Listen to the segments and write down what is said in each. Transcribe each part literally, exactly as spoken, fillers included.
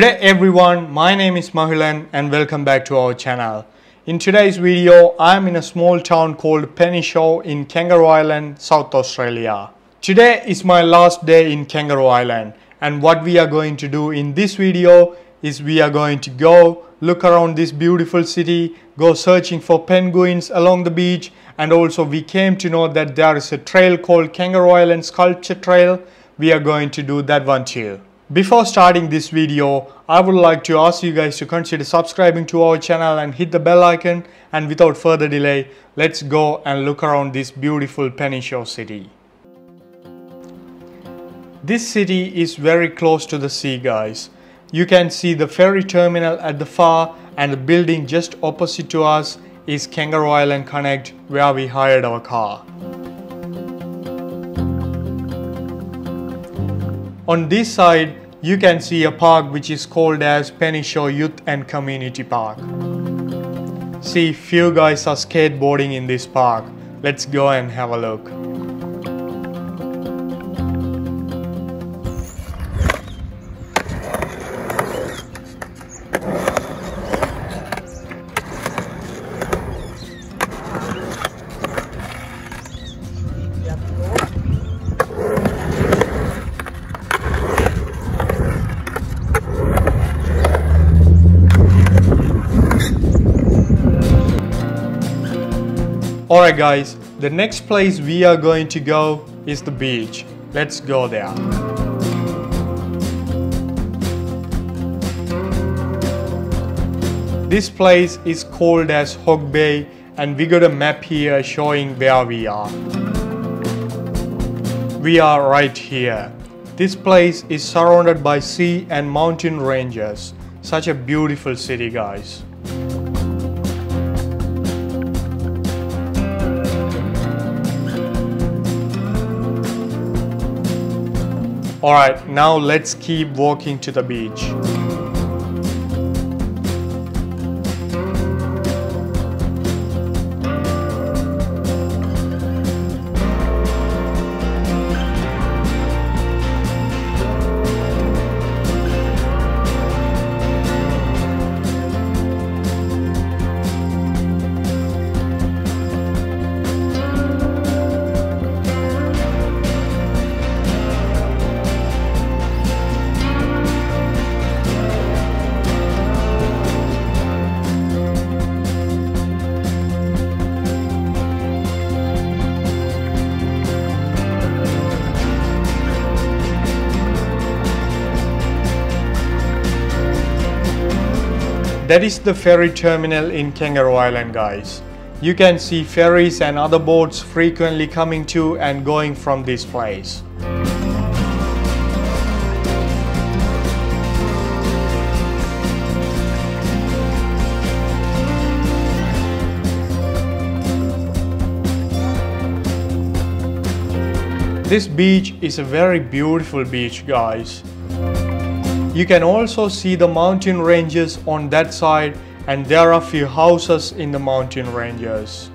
Good day everyone, my name is Mahilan and welcome back to our channel. In today's video, I am in a small town called Penneshaw in Kangaroo Island, South Australia. Today is my last day in Kangaroo Island, and what we are going to do in this video is we are going to go look around this beautiful city, go searching for penguins along the beach, and also we came to know that there is a trail called Kangaroo Island Sculpture Trail. We are going to do that one too. Before starting this video, I would like to ask you guys to consider subscribing to our channel and hit the bell icon, and without further delay, let's go and look around this beautiful Penneshaw city. This city is very close to the sea guys. You can see the ferry terminal at the far, and the building just opposite to us is Kangaroo Island Connect, where we hired our car. On this side, you can see a park which is called as Penneshaw Youth and Community Park. See, few guys are skateboarding in this park. Let's go and have a look. Alright guys, the next place we are going to go is the beach. Let's go there. This place is called as Hog Bay, and we got a map here showing where we are. We are right here. This place is surrounded by sea and mountain ranges. Such a beautiful city guys. Alright, now let's keep walking to the beach. That is the ferry terminal in Kangaroo Island guys. You can see ferries and other boats frequently coming to and going from this place. This beach is a very beautiful beach guys. You can also see the mountain ranges on that side, and there are few houses in the mountain ranges.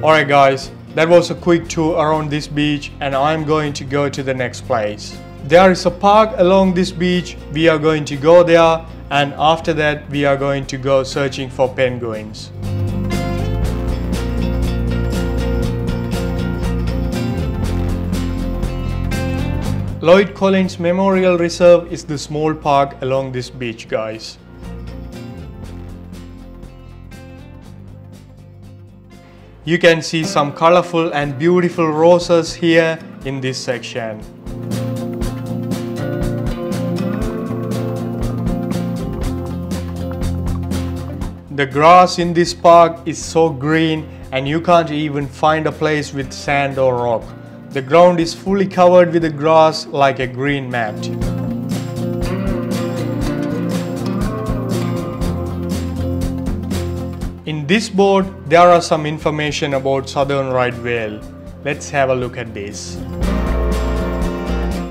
Alright guys, that was a quick tour around this beach, and I'm going to go to the next place. There is a park along this beach, we are going to go there, and after that we are going to go searching for penguins. Lloyd Collins Memorial Reserve is the small park along this beach guys. You can see some colorful and beautiful roses here in this section. The grass in this park is so green, and you can't even find a place with sand or rock. The ground is fully covered with the grass like a green mat. In this board, there are some information about southern right whale. Let's have a look at this.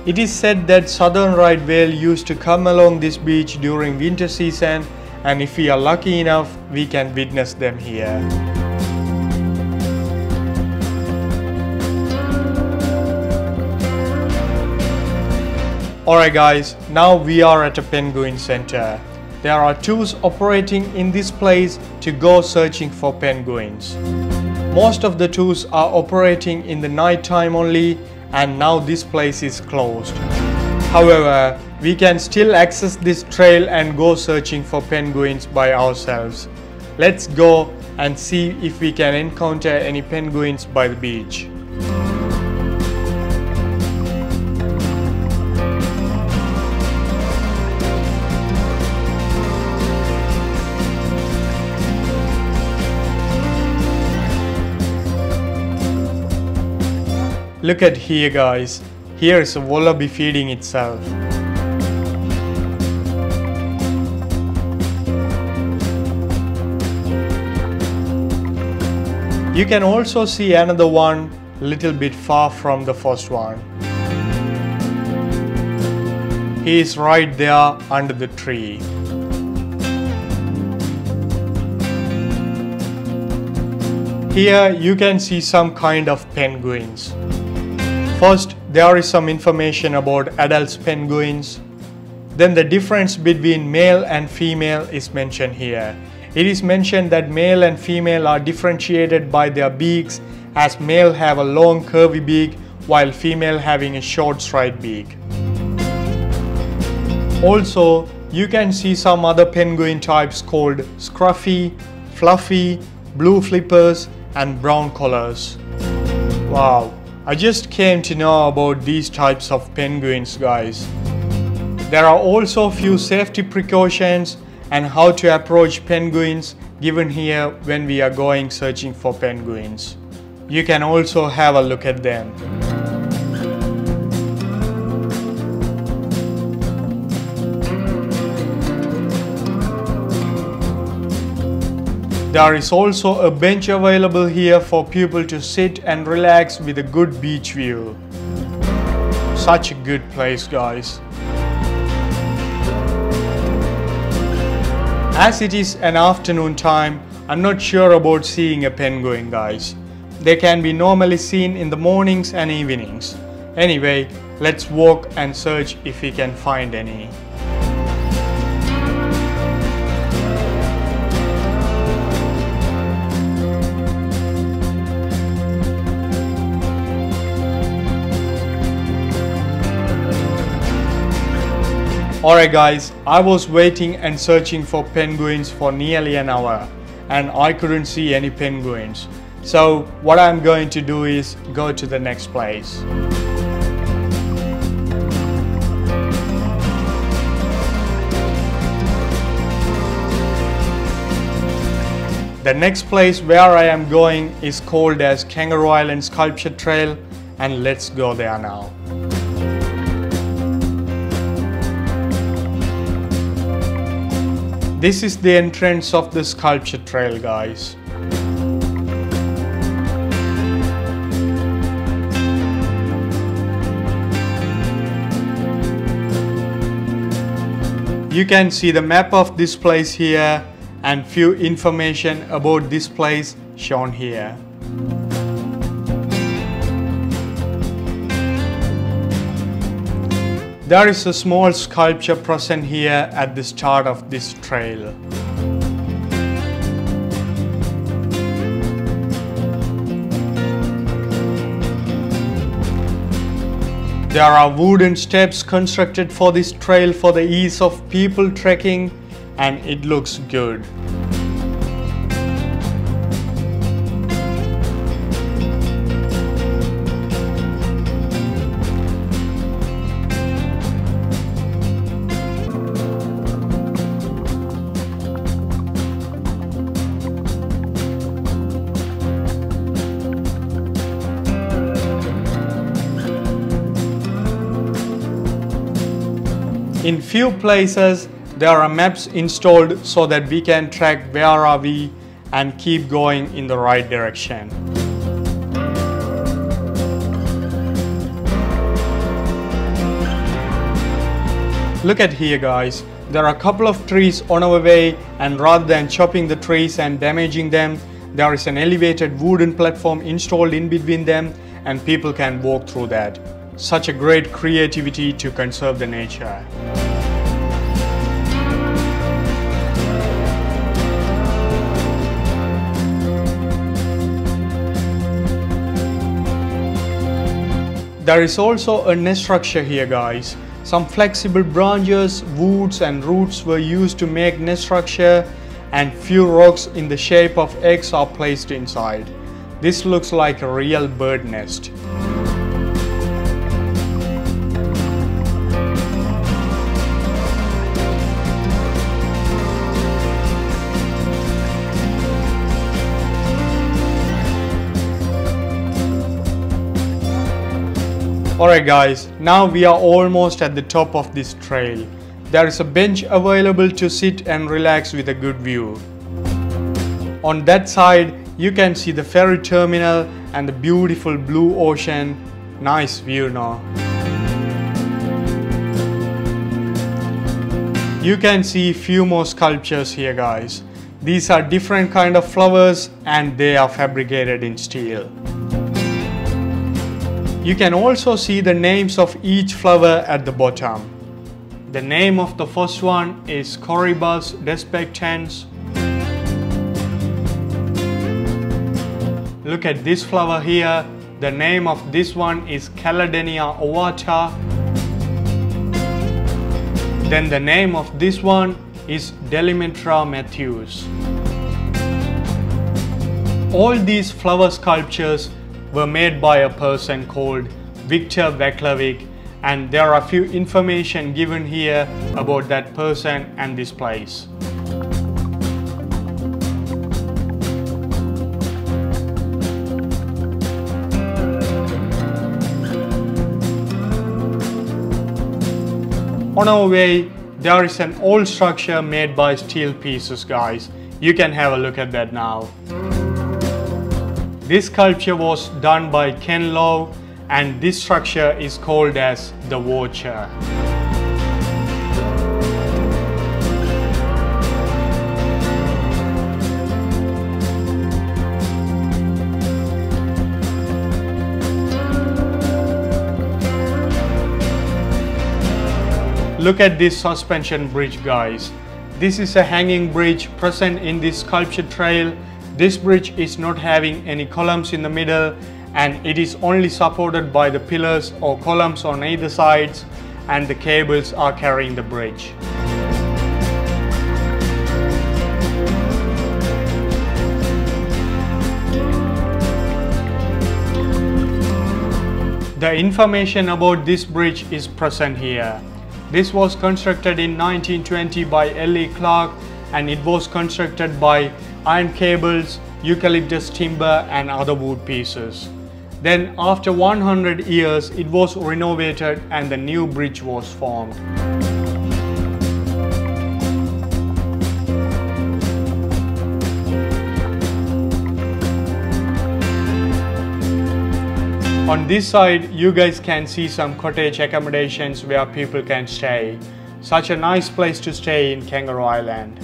It is said that southern right whale used to come along this beach during winter season, and if we are lucky enough, we can witness them here. Alright guys, now we are at a penguin center. There are tours operating in this place to go searching for penguins. Most of the tours are operating in the night time only, and now this place is closed. However, we can still access this trail and go searching for penguins by ourselves. Let's go and see if we can encounter any penguins by the beach. Look at here guys, here is a wallaby feeding itself. You can also see another one little bit far from the first one. He is right there under the tree. Here you can see some kind of penguins. First, there is some information about adult penguins. Then the difference between male and female is mentioned here. It is mentioned that male and female are differentiated by their beaks, as male have a long curvy beak while female having a short straight beak. Also, you can see some other penguin types called scruffy, fluffy, blue flippers and brown collars. Wow. I just came to know about these types of penguins guys. There are also few safety precautions and how to approach penguins given here when we are going searching for penguins. You can also have a look at them. There is also a bench available here for people to sit and relax with a good beach view. Such a good place guys. As it is an afternoon time, I'm not sure about seeing a penguin guys. They can be normally seen in the mornings and evenings. Anyway, let's walk and search if we can find any. Alright guys, I was waiting and searching for penguins for nearly an hour and I couldn't see any penguins. So what I'm going to do is go to the next place. The next place where I am going is called as Kangaroo Island Sculpture Trail, and let's go there now. This is the entrance of the sculpture trail guys. You can see the map of this place here and few information about this place shown here. There is a small sculpture present here at the start of this trail. There are wooden steps constructed for this trail for the ease of people trekking, and it looks good. In few places, there are maps installed so that we can track where are we and keep going in the right direction. Look at here, guys. There are a couple of trees on our way, and rather than chopping the trees and damaging them, there is an elevated wooden platform installed in between them, and people can walk through that. Such a great creativity to conserve the nature. There is also a nest structure here, guys. Some flexible branches, woods and roots were used to make nest structure, and few rocks in the shape of eggs are placed inside. This looks like a real bird nest. Alright guys, now we are almost at the top of this trail. There is a bench available to sit and relax with a good view. On that side, you can see the ferry terminal and the beautiful blue ocean. Nice view, no? You can see few more sculptures here, guys. These are different kind of flowers and they are fabricated in steel. You can also see the names of each flower at the bottom. The name of the first one is Corybas despectans. Look at this flower here. The name of this one is Caladenia ovata. Then the name of this one is Delimitra Matthews. All these flower sculptures were made by a person called Victor Veklavik, and there are few information given here about that person and this place. On our way, there is an old structure made by steel pieces, guys. You can have a look at that now. This sculpture was done by Ken Lowe, and this structure is called as the Watcher. Look at this suspension bridge, guys. This is a hanging bridge present in this sculpture trail. This bridge is not having any columns in the middle, and it is only supported by the pillars or columns on either sides, and the cables are carrying the bridge. The information about this bridge is present here. This was constructed in nineteen twenty by L A Clark, and it was constructed by iron cables, eucalyptus timber and other wood pieces. Then after one hundred years, it was renovated and the new bridge was formed. On this side, you guys can see some cottage accommodations where people can stay. Such a nice place to stay in Kangaroo Island.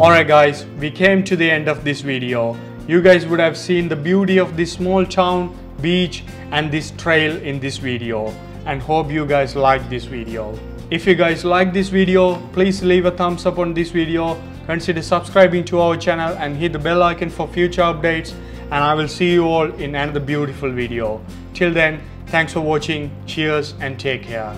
Alright guys, we came to the end of this video. You guys would have seen the beauty of this small town, beach and this trail in this video, and hope you guys like this video. If you guys like this video, please leave a thumbs up on this video, consider subscribing to our channel and hit the bell icon for future updates, and I will see you all in another beautiful video. Till then, thanks for watching, cheers and take care.